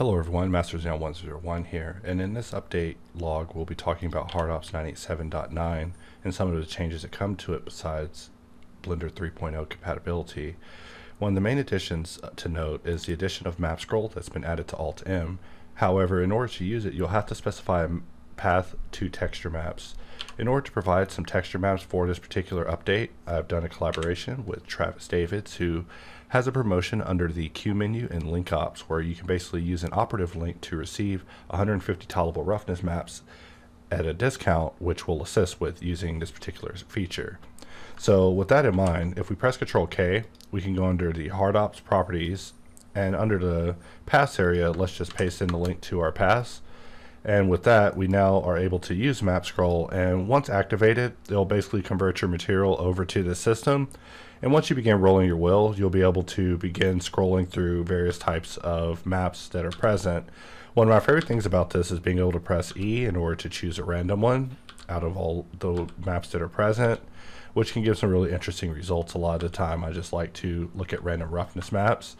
Hello everyone, MasterZeno101 here, and in this update log we'll be talking about HardOps 987.9 and some of the changes that come to it besides Blender 3.0 compatibility. One of the main additions to note is the addition of Map Scroll that's been added to Alt-M. However, in order to use it, you'll have to specify a path to texture maps. In order to provide some texture maps for this particular update, I've done a collaboration with Travis Davids, who has a promotion under the Q menu in Link Ops, where you can basically use an operative link to receive 150 tolerable roughness maps at a discount, which will assist with using this particular feature. So with that in mind, if we press Control-K, we can go under the HardOps properties, and under the Pass area, let's just paste in the link to our Pass. And with that, we now are able to use Map Scroll, and once activated, it'll basically convert your material over to the system. And once you begin rolling your wheel, you'll be able to begin scrolling through various types of maps that are present. One of my favorite things about this is being able to press E in order to choose a random one out of all the maps that are present, which can give some really interesting results. A lot of the time, I just like to look at random roughness maps.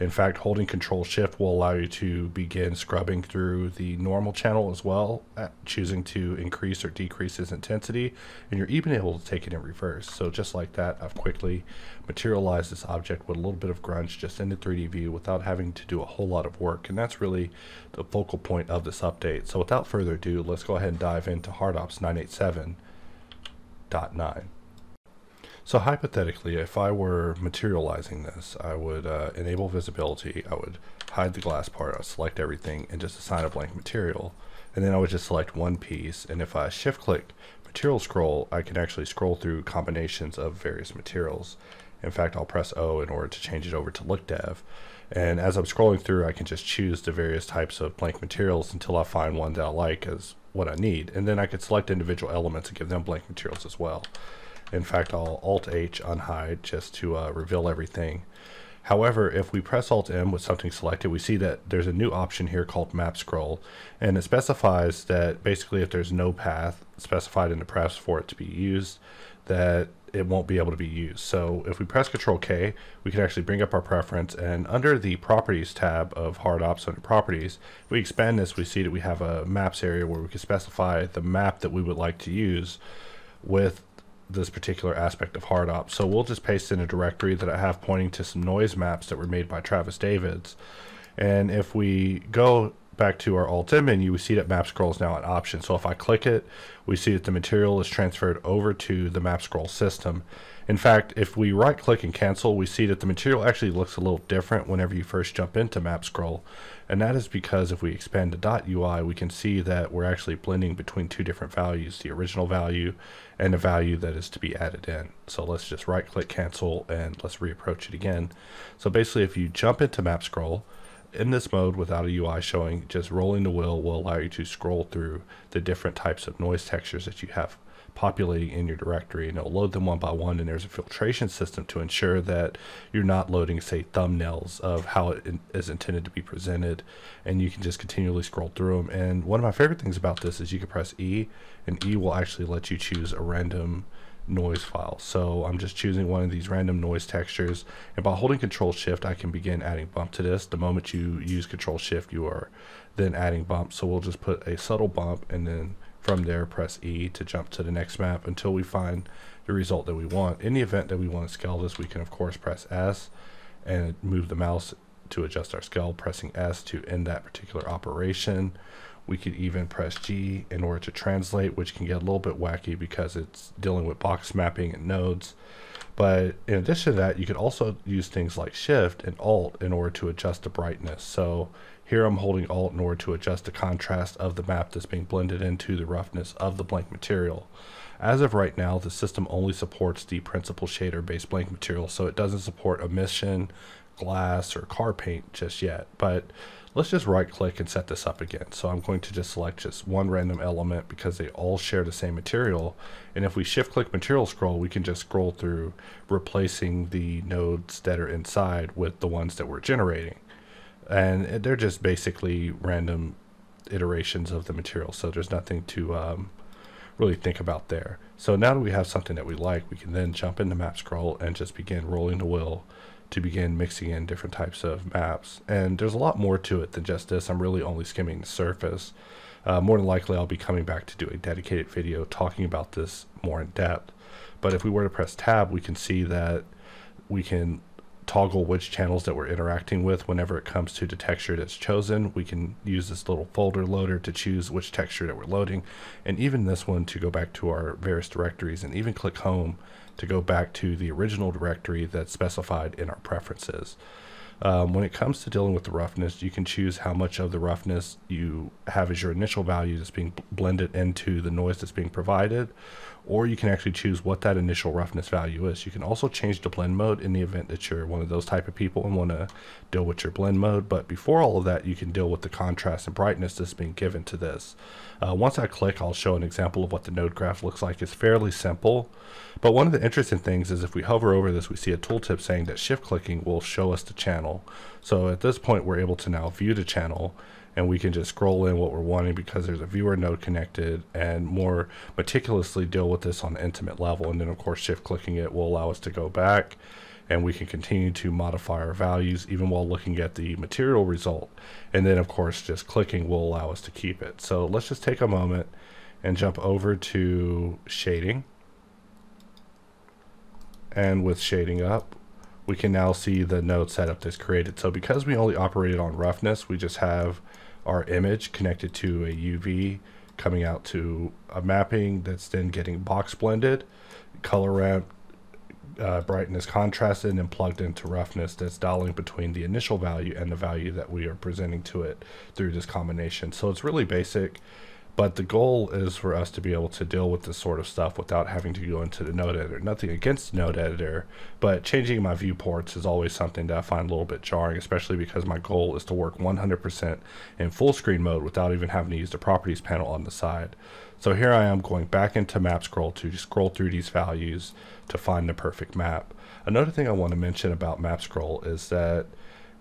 In fact, holding Control Shift will allow you to begin scrubbing through the normal channel as well, choosing to increase or decrease its intensity, and you're even able to take it in reverse. So just like that, I've quickly materialized this object with a little bit of grunge just in the 3D view without having to do a whole lot of work, and that's really the focal point of this update. So without further ado, let's go ahead and dive into HardOps 987.9. So hypothetically, if I were materializing this, I would enable visibility, I would hide the glass part, I would select everything and just assign a blank material. And then I would just select one piece, and if I shift click material scroll, I can actually scroll through combinations of various materials. In fact, I'll press O in order to change it over to look dev. And as I'm scrolling through, I can just choose the various types of blank materials until I find one that I like as what I need. And then I could select individual elements and give them blank materials as well. In fact, I'll Alt-H unhide just to reveal everything. However, if we press Alt-M with something selected, we see that there's a new option here called Map Scroll, and it specifies that basically if there's no path specified in the press for it to be used, that it won't be able to be used. So if we press Control-K, we can actually bring up our preference, and under the Properties tab of HardOps under Properties, if we expand this, we see that we have a Maps area where we can specify the map that we would like to use with this particular aspect of HardOps. So we'll just paste in a directory that I have pointing to some noise maps that were made by Travis Davids. And if we go back to our Alt-M menu, we see that Map Scroll is now an option. So if I click it, we see that the material is transferred over to the Map Scroll system. In fact, if we right click and cancel, we see that the material actually looks a little different whenever you first jump into Map Scroll. And that is because if we expand the .UI, we can see that we're actually blending between two different values, the original value and the value that is to be added in. So let's just right click, cancel, and let's reapproach it again. So basically, if you jump into Map Scroll, in this mode without a UI showing, just rolling the wheel will allow you to scroll through the different types of noise textures that you have populating in your directory, and it'll load them one by one, and there's a filtration system to ensure that you're not loading, say, thumbnails of how it is intended to be presented, and you can just continually scroll through them. And one of my favorite things about this is you can press E, and E will actually let you choose a random noise file. So I'm just choosing one of these random noise textures, and by holding Control Shift, I can begin adding bump to this. The moment you use Control Shift, you are then adding bump. So we'll just put a subtle bump, and then from there press E to jump to the next map until we find the result that we want. In the event that we want to scale this, we can of course press S and move the mouse to adjust our scale, pressing S to end that particular operation. We could even press G in order to translate, which can get a little bit wacky because it's dealing with box mapping and nodes. But in addition to that, you could also use things like Shift and Alt in order to adjust the brightness. So here I'm holding Alt in order to adjust the contrast of the map that's being blended into the roughness of the blank material. As of right now, the system only supports the principal shader-based blank material, so it doesn't support emission, glass, or car paint just yet. But let's just right click and set this up again. So I'm going to just select just one random element because they all share the same material. And if we shift click material scroll, we can just scroll through, replacing the nodes that are inside with the ones that we're generating. And they're just basically random iterations of the material. So there's nothing to really think about there. So now that we have something that we like, we can then jump into Map Scroll and just begin rolling the wheel to begin mixing in different types of maps. And there's a lot more to it than just this. I'm really only skimming the surface. More than likely, I'll be coming back to do a dedicated video talking about this more in depth. But if we were to press tab, we can see that we can toggle which channels that we're interacting with. Whenever it comes to the texture that's chosen, we can use this little folder loader to choose which texture that we're loading, and even this one to go back to our various directories, and even click home to go back to the original directory that's specified in our preferences. When it comes to dealing with the roughness, you can choose how much of the roughness you have as your initial value that's being blended into the noise that's being provided, or you can actually choose what that initial roughness value is. You can also change the blend mode in the event that you're one of those type of people and want to deal with your blend mode. But before all of that, you can deal with the contrast and brightness that's being given to this. Once I click, I'll show an example of what the node graph looks like. It's fairly simple, but one of the interesting things is if we hover over this, we see a tooltip saying that shift clicking will show us the channel. So at this point, we're able to now view the channel, and we can just scroll in what we're wanting because there's a viewer node connected, and more meticulously deal with this on an intimate level. And then of course, shift clicking it will allow us to go back, and we can continue to modify our values even while looking at the material result. And then of course, just clicking will allow us to keep it. So let's just take a moment and jump over to shading. And with shading up, we can now see the node setup that's created. So because we only operated on roughness, we just have our image connected to a UV coming out to a mapping that's then getting box blended, color ramp, brightness contrasted, and then plugged into roughness that's dialing between the initial value and the value that we are presenting to it through this combination. So it's really basic, but the goal is for us to be able to deal with this sort of stuff without having to go into the node editor. Nothing against the node editor, but changing my viewports is always something that I find a little bit jarring, especially because my goal is to work 100% in full screen mode without even having to use the properties panel on the side. So here I am going back into Map Scroll to just scroll through these values to find the perfect map. Another thing I want to mention about Map Scroll is that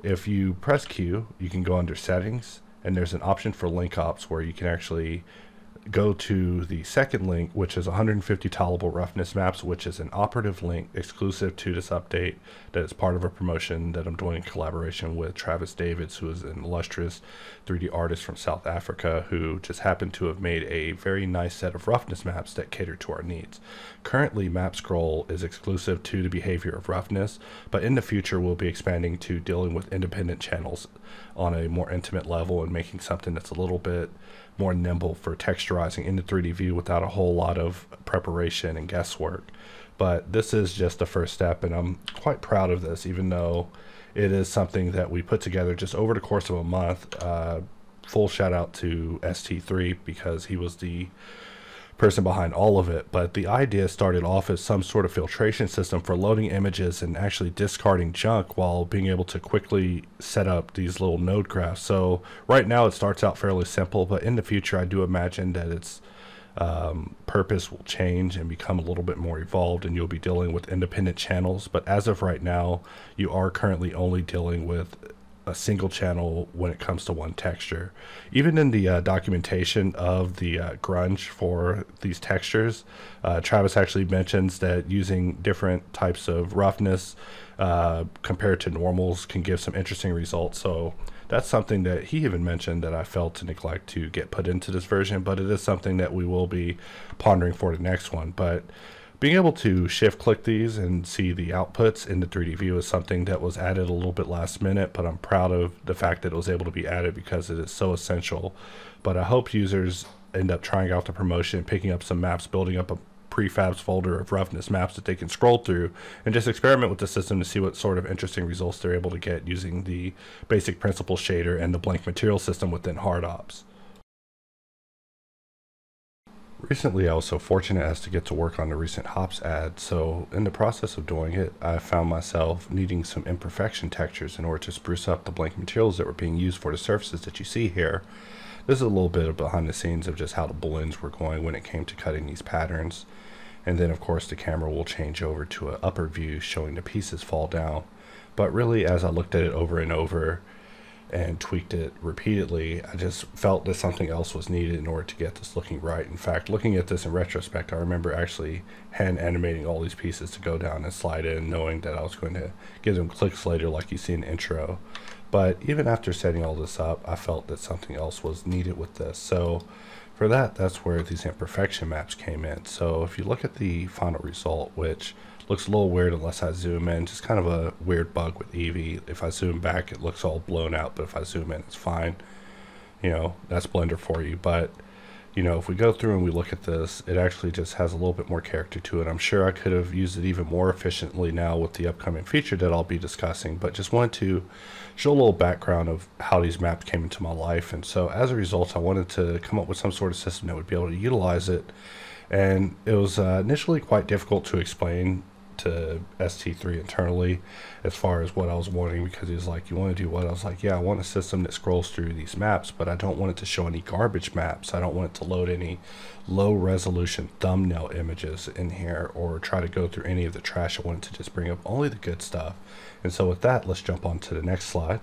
if you press Q, you can go under settings, and there's an option for Link Ops where you can actually go to the second link, which is 150 tolerable roughness maps, which is an operative link exclusive to this update that is part of a promotion that I'm doing in collaboration with Travis Davids, who is an illustrious 3D artist from South Africa, who just happened to have made a very nice set of roughness maps that cater to our needs. Currently, Map Scroll is exclusive to the behavior of roughness, but in the future, we'll be expanding to dealing with independent channels on a more intimate level and making something that's a little bit more nimble for texturizing in the 3D view without a whole lot of preparation and guesswork. But this is just the first step, and I'm quite proud of this, even though it is something that we put together just over the course of a month. Full shout out to ST3 because he was the person behind all of it. But the idea started off as some sort of filtration system for loading images and actually discarding junk while being able to quickly set up these little node graphs. So right now it starts out fairly simple, but in the future I do imagine that its purpose will change and become a little bit more evolved, and you'll be dealing with independent channels. But as of right now, you are currently only dealing with a single channel when it comes to one texture. Even in the documentation of the grunge for these textures, Travis actually mentions that using different types of roughness compared to normals can give some interesting results. So that's something that he even mentioned that I failed to neglect to get put into this version, but it is something that we will be pondering for the next one. But being able to shift click these and see the outputs in the 3D view is something that was added a little bit last minute, but I'm proud of the fact that it was able to be added because it is so essential. But I hope users end up trying out the promotion, picking up some maps, building up a prefabs folder of roughness maps that they can scroll through and just experiment with the system to see what sort of interesting results they're able to get using the basic principle shader and the blank material system within HardOps. Recently, I was so fortunate as to get to work on the recent hops ad, so in the process of doing it, I found myself needing some imperfection textures in order to spruce up the blank materials that were being used for the surfaces that you see here. This is a little bit of behind the scenes of just how the blends were going when it came to cutting these patterns, and then of course the camera will change over to an upper view showing the pieces fall down. But really, as I looked at it over and over, and tweaked it repeatedly. I just felt that something else was needed in order to get this looking right. In fact, looking at this in retrospect, I remember actually hand animating all these pieces to go down and slide in, knowing that I was going to give them clicks later like you see in the intro. But even after setting all this up, I felt that something else was needed with this. So for that, that's where these imperfection maps came in. So if you look at the final result, which looks a little weird unless I zoom in, just kind of a weird bug with Eevee. If I zoom back, it looks all blown out, but if I zoom in, it's fine. You know, that's Blender for you. But, you know, if we go through and we look at this, it actually just has a little bit more character to it. I'm sure I could have used it even more efficiently now with the upcoming feature that I'll be discussing, but just wanted to show a little background of how these maps came into my life. And so as a result, I wanted to come up with some sort of system that would be able to utilize it. And it was initially quite difficult to explain to ST3 internally as far as what I was wanting, because he was like, you want to do what? I was like, yeah, I want a system that scrolls through these maps, but I don't want it to show any garbage maps. I don't want it to load any low resolution thumbnail images in here or try to go through any of the trash. I want it to just bring up only the good stuff. And so with that, let's jump on to the next slide.